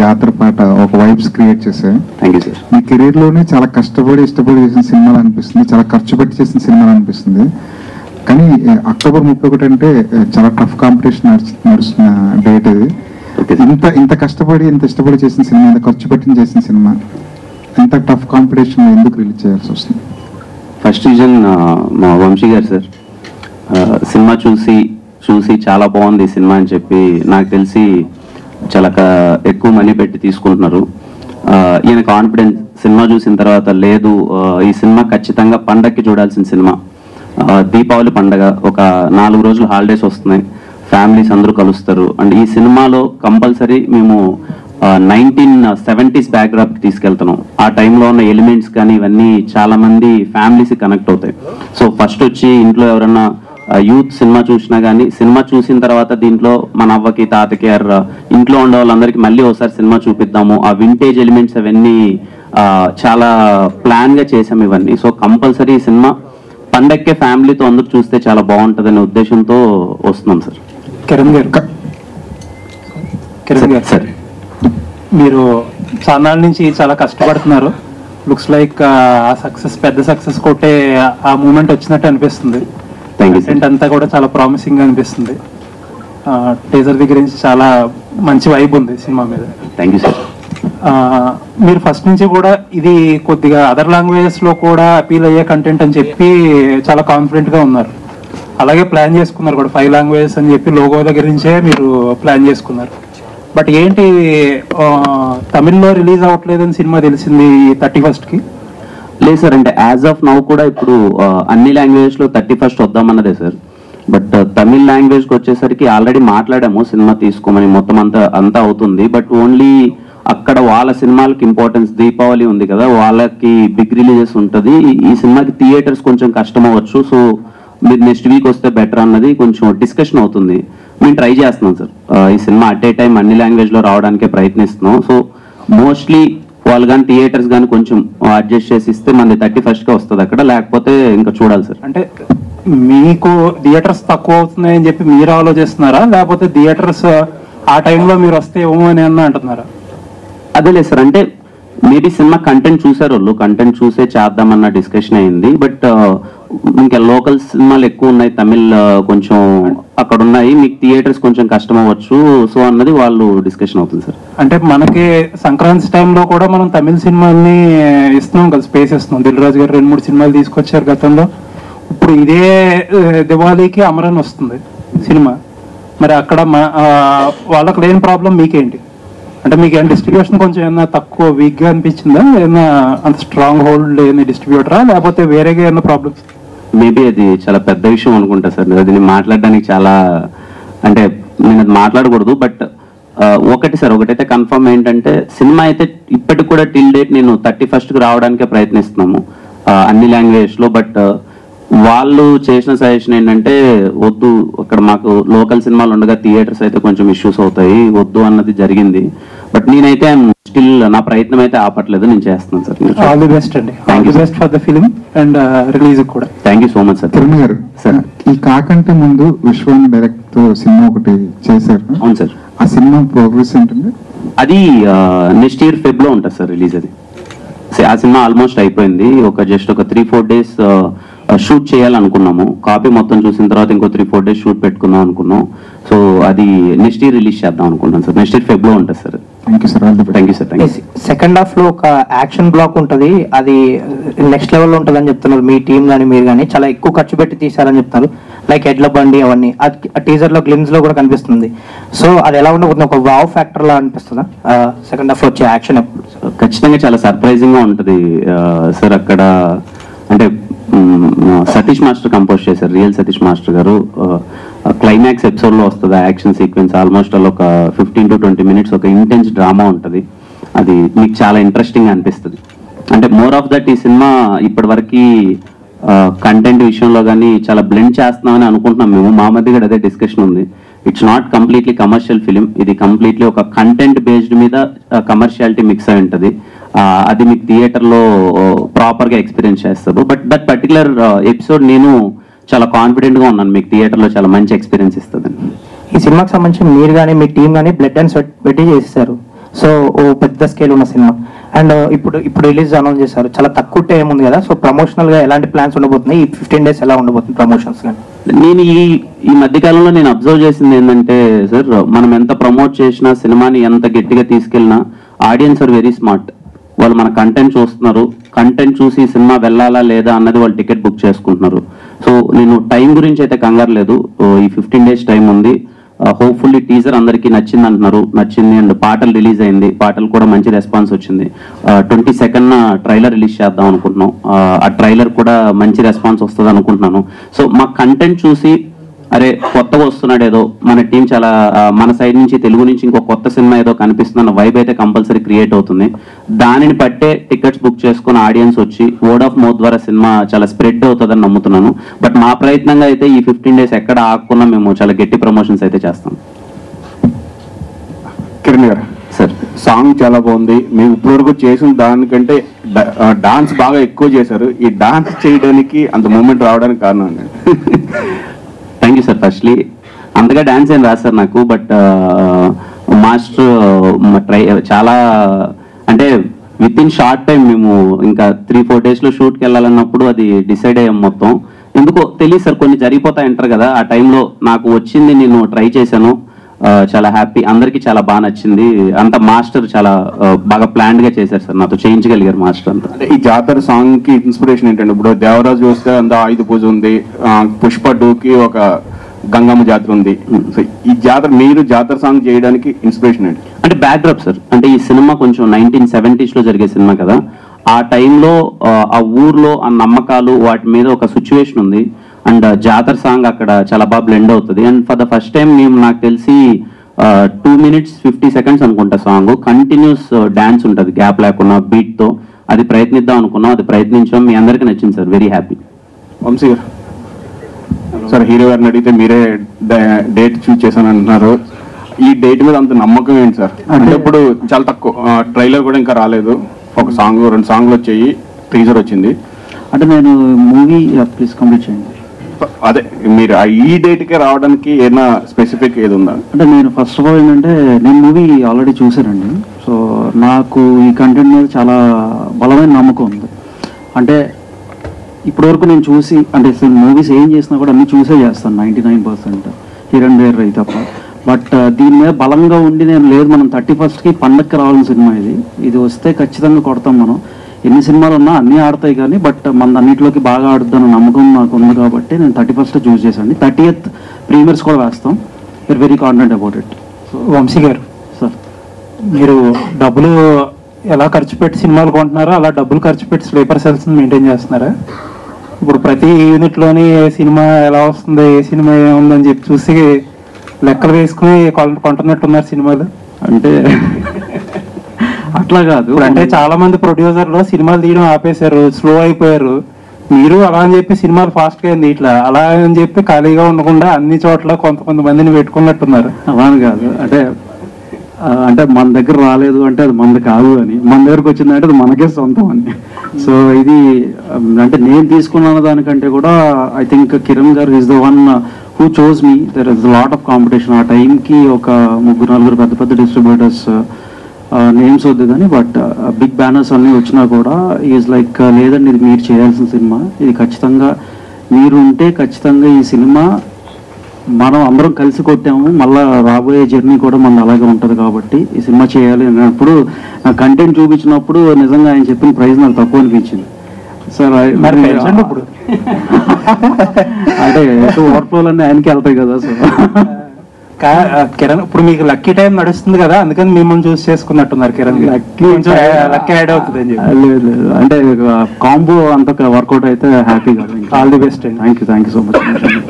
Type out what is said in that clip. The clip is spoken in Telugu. జాతర పాట ఒక వైబ్స్ క్రియేట్ చేశారు. Thank you sir. మీ కెరీర్ లోనే చాలా కష్టపడి ఇష్టపడి చేసిన సినిమాలు అనిపిస్తుంది, చాలా ఖర్చు పెట్టి చేసిన సినిమాలు అనిపిస్తుంది. కానీ అక్టోబర్ 31 అంటే చాలా టఫ్ కాంపిటీషన్ నడుస్తున్న డేట్ అది. ఇంత ఇంత కష్టపడి ఇంత ఇష్టపడి చేసిన సినిమా, ఇంత ఖర్చు పెట్టి చేసిన సినిమా, ఇంత టఫ్ కాంపిటీషన్ ఎందుకు రిలీజ్ చేయాల్సి వస్తుంది? ఫస్ట్ రీజన్ మా వంశీ గారు సార్. సినిమా చూసి చూసి చాలా బాగుంది ఈ సినిమా అని చెప్పి, నాకు తెలిసి చాలా ఎక్కువ మనీ పెట్టి తీసుకుంటున్నారు. ఈయన కాన్ఫిడెన్స్ సినిమా చూసిన తర్వాత లేదు, ఈ సినిమా ఖచ్చితంగా పండగకి చూడాల్సిన సినిమా. దీపావళి పండగ ఒక 4 రోజులు హాలిడేస్ వస్తున్నాయి, ఫ్యామిలీస్ అందరూ కలుస్తారు. అండ్ ఈ సినిమాలో కంపల్సరీ మేము 1970s బ్యాక్డ్రాప్కి తీసుకెళ్తున్నాం. ఆ టైంలో ఉన్న ఎలిమెంట్స్ కానీ ఇవన్నీ చాలామంది ఫ్యామిలీస్కి కనెక్ట్ అవుతాయి. సో ఫస్ట్ వచ్చి ఇంట్లో ఎవరన్నా యూత్ సినిమా చూసినా కానీ, సినిమా చూసిన తర్వాత దీంట్లో మన అవ్వకి తాతకి ఇంట్లో ఉండే వాళ్ళందరికీ మళ్ళీ ఒకసారి సినిమా చూపిద్దాము, ఆ వింటేజ్ ఎలిమెంట్స్ అవన్నీ చాలా ప్లాన్గా చేసాము ఇవన్నీ. సో కంపల్సరీ ఈ సినిమా పండక్కే ఫ్యామిలీతో అందరూ చూస్తే చాలా బాగుంటుంది అనే ఉద్దేశంతో వస్తున్నాం సార్. కిరణ్ గారు సార్, మీరు చాలా నుంచి చాలా కష్టపడుతున్నారు. లుక్స్ లైక్ ఆ సక్సెస్, పెద్ద సక్సెస్ కొట్టే ఆ మూమెంట్ వచ్చినట్టు అనిపిస్తుంది. అంతా కూడా చాలా ప్రామిసింగ్ గా అనిపిస్తుంది. టీజర్ దగ్గర నుంచి చాలా మంచి వైబ్ ఉంది సినిమా మీద. Thank you sir. మీరు ఫస్ట్ నుంచి కూడా ఇది కొద్దిగా అదర్ లాంగ్వేజెస్ లో కూడా అపీల్ అయ్యే కంటెంట్ అని చెప్పి చాలా కాన్ఫిడెంట్ గా ఉన్నారు. అలాగే ప్లాన్ చేసుకున్నారు కూడా 5 లాంగ్వేజెస్ అని చెప్పి లోగో దగ్గర నుంచే మీరు ప్లాన్ చేసుకున్నారు. బట్ ఏంటి తమిళ్లో రిలీజ్ అవ్వట్లేదని సినిమా తెలిసింది 31st. లేదు సార్, అంటే యాజ్ ఆఫ్ నౌ కూడా ఇప్పుడు అన్ని లాంగ్వేజెస్లో 31st వద్దామన్నదే సార్. బట్ తమిళ్ లాంగ్వేజ్కి వచ్చేసరికి ఆల్రెడీ మాట్లాడాము సినిమా తీసుకోమని, మొత్తం అంతా అవుతుంది. బట్ ఓన్లీ అక్కడ వాళ్ళ సినిమాలకి ఇంపార్టెన్స్, దీపావళి ఉంది కదా వాళ్ళకి బిగ్ రిలీజెస్ ఉంటుంది, ఈ సినిమాకి థియేటర్స్ కొంచెం కష్టం అవ్వచ్చు. సో మీరు నెక్స్ట్ వీక్ వస్తే బెటర్ అన్నది కొంచెం డిస్కషన్ అవుతుంది. మేము ట్రై చేస్తున్నాం సార్ ఈ సినిమా అట్ ఏ టైం అన్ని లాంగ్వేజ్లో రావడానికే ప్రయత్నిస్తున్నాం. సో మోస్ట్లీ వాళ్ళు కానీ థియేటర్స్ కానీ కొంచెం అడ్జస్ట్ చేసి ఇస్తే మనది 31st వస్తుంది అక్కడ, లేకపోతే ఇంకా చూడాలి సార్. అంటే మీకు థియేటర్స్ తక్కువ అవుతున్నాయి అని చెప్పి మీరు ఆలోచిస్తున్నారా, లేకపోతే థియేటర్స్ ఆ టైంలో మీరు వస్తే ఏమో అని అంటున్నారా? అదే లేదు సార్, అంటే మేబీ సినిమా కంటెంట్ చూసారు వాళ్ళు, కంటెంట్ చూసే చేద్దామన్న డిస్కషన్ అయింది. బట్ ఇంకా లోకల్ సినిమాలు ఎక్కువ ఉన్నాయి తమిళ్, కొంచెం అక్కడ ఉన్నాయి, మీకు థియేటర్స్ కొంచెం కష్టం అవ్వచ్చు సో అన్నది వాళ్ళు డిస్కషన్ అవుతుంది సార్. అంటే మనకి సంక్రాంతి టైంలో కూడా మనం తమిళ్ సినిమాల్ని ఇస్తున్నాం కదా, స్పేస్ ఇస్తున్నాం. దిల్ రాజు గారు 2-3 సినిమాలు తీసుకొచ్చారు గతంలో. ఇప్పుడు ఇదే దివాళీకి అమరన్ వస్తుంది సినిమా. మరి అక్కడ వాళ్ళకి లేని ప్రాబ్లం మీకేంటి? అంటే మీకు ఏమైనా డిస్ట్రిబ్యూషన్ కొంచెం ఏమైనా తక్కువ వీక్గా అనిపించిందా, ఏమైనా అంత స్ట్రాంగ్ హోల్డ్ లేని డిస్ట్రిబ్యూటరా, లేకపోతే వేరేగా ఏమైనా ప్రాబ్లమ్స్? మేబీ అది చాలా పెద్ద విషయం అనుకుంటా సార్, అది నేను మాట్లాడడానికి చాలా, అంటే నేను అది మాట్లాడకూడదు. బట్ ఒకటి సార్, ఒకటైతే కన్ఫర్మ్ ఏంటంటే సినిమా అయితే ఇప్పటికి కూడా టిల్ డేట్ నేను 31st రావడానికే ప్రయత్నిస్తున్నాము అన్ని లాంగ్వేజ్లో. బట్ వాళ్ళు చేసిన సజెషన్ ఏంటంటే వద్దు, అక్కడ మాకు లోకల్ సినిమాలు ఉండగా థియేటర్స్ అయితే కొంచెం ఇష్యూస్ అవుతాయి, వద్దు అన్నది జరిగింది. బట్ నేనైతే స్టిల్ నా ప్రయత్నం అయితే ఆపట్లేదు, నేను చేస్తున్నాను సార్. ఆల్ ది బెస్ట్ అండి. Thank you best for the film and release కూడా. Thank you so much sir. Kiran గారు సార్, ఈ కాకంటే ముందు విశ్వాన్ డైరెక్ట్ సినిమా ఒకటి చేశారు. అవును సార్. ఆ సినిమా ప్రోగ్రెస్ ఏంటండి? అది నెక్స్ట్ ఇయర్ ఫెబ్రవరిలో ఉంటుంది సార్ రిలీజ్. అది ఆ సినిమా ఆల్మోస్ట్ అయిపోయింది, ఒక జస్ట్ ఒక 3-4 days షూట్ చేయాలనుకున్నాము. కాపీ మొత్తం చూసిన తర్వాత ఇంకో 3-4 days షూట్ పెట్టుకుందాం అనుకున్నాం. సో అది నెక్స్ట్ ఇయర్ రిలీజ్ చేద్దాం అనుకుంటాం సార్, నెక్స్ట్ ఇయర్ ఫెబ్రవరిలో ఉంటుంది సార్. సెకండ్ హాఫ్ లో ఒక యాక్షన్ బ్లాక్ ఉంటుంది, అది నెక్స్ట్ లెవెల్ లో ఉంటుంది అని చెప్తున్నారు మీ టీం కానీ మీరు కానీ. చాలా ఎక్కువ ఖర్చు పెట్టి తీశారని చెప్తున్నారు, లైక్ ఎడ్ల బండి అవన్నీ టీజర్ లో గ్లిమ్స్ లో కూడా కనిపిస్తుంది. సో అది ఎలా ఉండబోతుంది, ఒక వావ్ ఫ్యాక్టర్ లా అనిపిస్తుందా సెకండ్ హాఫ్ లో వచ్చే యాక్షన్? ఖచ్చితంగా చాలా సర్ప్రైజింగ్ గా ఉంటుంది సార్. అక్కడ అంటే సతీష్ మాస్టర్ కంపోజ్ చేశారు, రియల్ సతీష్ మాస్టర్ గారు. క్లైమాక్స్ ఎపిసోడ్లో వస్తుంది యాక్షన్ సీక్వెన్స్. ఆల్మోస్ట్ అలా ఒక 15-20 minutes ఒక ఇంటెన్స్ డ్రామా ఉంటుంది, అది మీకు చాలా ఇంట్రెస్టింగ్ అనిపిస్తుంది. అంటే మోర్ ఆఫ్ దట్ ఈ సినిమా ఇప్పటి వరకు కంటెంట్ విషయంలో కానీ చాలా బ్లెండ్ చేస్తున్నామని అనుకుంటున్నాం మేము. మా మధ్య కూడా అదే డిస్కషన్ ఉంది, it's not completely commercial film, ఇది కంప్లీట్లీ ఒక కంటెంట్ బేస్డ్ మీద కమర్షియాలిటీ మిక్స్ అయి ఉంటుంది. అది మీకు థియేటర్లో ప్రాపర్గా ఎక్స్పీరియన్స్ చేస్తారు. బట్ దట్ పర్టికులర్ ఎపిసోడ్ నేను చాలా కాన్ఫిడెంట్గా ఉన్నాను మీకు థియేటర్లో చాలా మంచి ఎక్స్పీరియన్స్ ఇస్తుంది. ఈ సినిమాకి సంబంధించి మీరు కానీ మీ టీం కానీ బ్లడ్ అండ్ స్వెట్ పెట్టి చేశారు. సో పెద్ద స్కేల్ ఉన్న సినిమా. అండ్ ఇప్పుడు రిలీజ్ అనౌన్స్ చేశారు, చాలా తక్కువ టైం ఉంది కదా, సో ప్రమోషనల్గా ఎలాంటి ప్లాన్స్ ఉండబోతున్నాయి, ఈ 15 days ఎలా ఉండబోతుంది ప్రమోషన్స్? నేను ఈ మధ్యకాలంలో నేను అబ్జర్వ్ చేసింది ఏంటంటే సార్, మనం ఎంత ప్రమోట్ చేసినా సినిమాని ఎంత గట్టిగా తీసుకెళ్ళినా ఆడియన్స్ ఆర్ వెరీ స్మార్ట్. వాళ్ళు మన కంటెంట్ చూస్తున్నారు, కంటెంట్ చూసి సినిమా వెళ్ళాలా లేదా అన్నది వాళ్ళు టికెట్ బుక్ చేసుకుంటున్నారు. సో నేను టైం గురించి అయితే కంగారు లేదు, ఈ 15 days టైం ఉంది. హోప్ఫుల్లీ టీజర్ అందరికీ నచ్చింది అంటున్నారు, నచ్చింది. అండ్ పాటలు రిలీజ్ అయింది, పాటలు కూడా మంచి రెస్పాన్స్ వచ్చింది. 22nd ట్రైలర్ రిలీజ్ చేద్దాం అనుకుంటున్నాం, ఆ ట్రైలర్ కూడా మంచి రెస్పాన్స్ వస్తుంది అనుకుంటున్నాను. సో మా కంటెంట్ చూసి అరే కొత్తగా వస్తున్నాడు ఏదో, మన టీం చాలా మన సైడ్ నుంచి తెలుగు నుంచి ఇంకో కొత్త సినిమా ఏదో కనిపిస్తుందన్న వైబ్ అయితే కంపల్సరీ క్రియేట్ అవుతుంది. దానిని బట్టే టికెట్స్ బుక్ చేసుకుని ఆడియన్స్ వచ్చి వర్డ్ ఆఫ్ మౌత్ ద్వారా సినిమా చాలా స్ప్రెడ్ అవుతుందని నమ్ముతున్నాను. బట్ మా ప్రయత్నంగా అయితే ఈ 15 days ఎక్కడ ఆగకుండా మేము చాలా గట్టి ప్రమోషన్స్ అయితే చేస్తాం. కిరణ్ గారు సార్, సాంగ్ చాలా బాగుంది, మేము ఇప్పటివరకు చేసిన దానికంటే డాన్స్ బాగా ఎక్కువ చేశారు. ఈ డాన్స్ చేయడానికి అంత మూమెంట్ రావడానికి కారణం అండి? Thank you sir. ఫస్ట్లీ అంతగా డాన్స్ ఏం రాదు సార్ నాకు, బట్ మాస్టర్ చాలా అంటే వితిన్ షార్ట్ టైం మేము ఇంకా 3-4 daysలో షూట్కి వెళ్ళాలన్నప్పుడు అది డిసైడ్ అయ్యాం. మొత్తం ఎందుకో తెలియదు సార్, కొన్ని జరిగిపోతాయంటారు కదా, ఆ టైంలో నాకు వచ్చింది నేను ట్రై చేశాను, చాలా హ్యాపీ. అందరికీ చాలా బాగా నచ్చింది, అంత మాస్టర్ చాలా బాగా ప్లాన్డ్గా చేశారు సార్, నాతో చేయించగలిగారు మాస్టర్ అంతా. అంటే ఈ జాతర సాంగ్కి ఇన్స్పిరేషన్ ఏంటంటే, ఇప్పుడు దేవరాజు చూస్తే అంత ఆయుధ పూజ ఉంది, పుష్ప 2కి ఒక గంగమ్మ జాతర ఉంది. సో ఈ జాతర మీరు జాతర సాంగ్ చేయడానికి ఇన్స్పిరేషన్ ఏంటి? అంటే బ్యాక్డ్రాప్ సార్, అంటే ఈ సినిమా కొంచెం 1970s లో జరిగే సినిమా కదా, ఆ టైంలో ఆ ఊర్లో ఆ నమ్మకాలు వాటి మీద ఒక సిచ్యువేషన్ ఉంది. అండ్ జాతర సాంగ్ అక్కడ చాలా బాగా బ్లెండ్ అవుతుంది. And for the first time మేము నాకు తెలిసి 2 minutes 50 seconds అనుకుంటా సాంగ్, కంటిన్యూస్ డాన్స్ ఉంటుంది గ్యాప్ లేకుండా బీట్తో, అది ప్రయత్నిద్దాం అనుకున్నాం, అది ప్రయత్నించాం. మీ అందరికీ నచ్చింది సార్, వెరీ హ్యాపీ. వంశీ గారు సార్, హీరో గారిని అడిగితే మీరే డేట్ చూస్ చేశాను అంటున్నారు, ఈ డేట్ మీద అంత నమ్మకం ఏంటి సార్? అంటే ఇప్పుడు చాలా తక్కువ, ట్రైలర్ కూడా ఇంకా రాలేదు, ఒక సాంగ్ 2 songs వచ్చాయి, టీజర్ వచ్చింది. అంటే నేను మూవీ ప్లీజ్ కంప్లీట్ చేయండి. అదే మీరు ఈ డేట్కే రావడానికి ఏదైనా స్పెసిఫిక్ ఏది ఉందా? అంటే నేను ఫస్ట్ ఆఫ్ ఆల్ ఏంటంటే, నేను మూవీ ఆల్రెడీ చూశానండి, సో నాకు ఈ కంటెంట్ మీద చాలా బలమైన నమ్మకం ఉంది. అంటే ఇప్పటివరకు నేను చూసి, అంటే మూవీస్ ఏం చేసినా కూడా అన్నీ చూసే చేస్తాను 99% హిరణ్ వేర్ రై తప్ప. బట్ దీని మీద బలంగా ఉండి నేను లేదు మనం 31st పండగకి రావాల్సిన సినిమా ఇది, ఇది వస్తే ఖచ్చితంగా కొడతాం. మనం ఎన్ని సినిమాలు ఉన్నా అన్నీ ఆడతాయి కానీ, బట్ మన అన్నింటిలోకి బాగా ఆడుద్దన్న నమ్మకం నాకు ఉంది కాబట్టి నేను 31st చూస్ చేశాను. 30th ప్రీమియర్స్ కూడా వేస్తాం, we're very confident about it. Vamsi గారు సార్, మీరు డబ్బులు ఎలా ఖర్చు పెట్టి సినిమాలు కొంటున్నారో అలా డబ్బులు ఖర్చు పెట్టి స్లీపర్ సెల్స్ మెయింటైన్ చేస్తున్నారా? ఇప్పుడు ప్రతి యూనిట్లోని ఏ సినిమా ఎలా వస్తుంది, ఏ సినిమా ఏముందని చెప్పి చూసి లెక్కలు వేసుకుని కొంటున్నట్టున్నారు సినిమాలు? అంటే అట్లా కాదు, అంటే చాలా మంది ప్రొడ్యూసర్లు సినిమాలు తీయడం ఆపేశారు, స్లో అయిపోయారు. మీరు అలా అని చెప్పి సినిమాలు ఫాస్ట్గా అయింది ఇట్లా అలా అని చెప్పి ఖాళీగా ఉండకుండా అన్ని చోట్ల కొంతమందిని పెట్టుకున్నట్టున్నారు. అలా కాదు, అంటే అంటే మన దగ్గర రాలేదు అంటే అది మనది కాదు అని, మన దగ్గరకు వచ్చిందంటే అది మనకే సొంతం అని. సో ఇది అంటే నేను తీసుకున్న దానికంటే కూడా ఐ థింక్ కిరణ్ గారు is the one who chose me. There is lot of competition ఆ టైంకి, ఒక 3-4 పెద్ద డిస్ట్రిబ్యూటర్స్ నేమ్స్ వద్దు కానీ, బట్ బిగ్ బ్యానర్స్ అన్నీ వచ్చినా కూడా ఈజ్ లైక్ లేదండి ఇది మీరు చేయాల్సిన సినిమా, ఇది ఖచ్చితంగా మీరు ఉంటే ఖచ్చితంగా ఈ సినిమా మనం అందరం కలిసి కొట్టాము, మళ్ళీ రాబోయే జర్నీ కూడా మన అలాగే ఉంటుంది కాబట్టి ఈ సినిమా చేయాలి అన్నప్పుడు నా కంటెంట్ చూపించినప్పుడు నిజంగా ఆయన చెప్పిన ప్రైజ్ నాకు తక్కువ అనిపించింది సార్. ఇప్పుడు అంటే ఓవర్ ఫ్లో అన్నీ ఆయనకి వెళ్తాయి కదా సార్. కిరణ్, ఇప్పుడు మీకు లక్కీ టైం నడుస్తుంది కదా, అందుకని మిమ్మల్ని చూస్ చేసుకున్నట్టున్నారు కిరణ్. లక్కీ యాడ్ అవుతుంది అంటే కాంబో అంత వర్కౌట్ అయితే హ్యాపీగా. ఆల్ ది బెస్ట్ అండి. Thank you so much.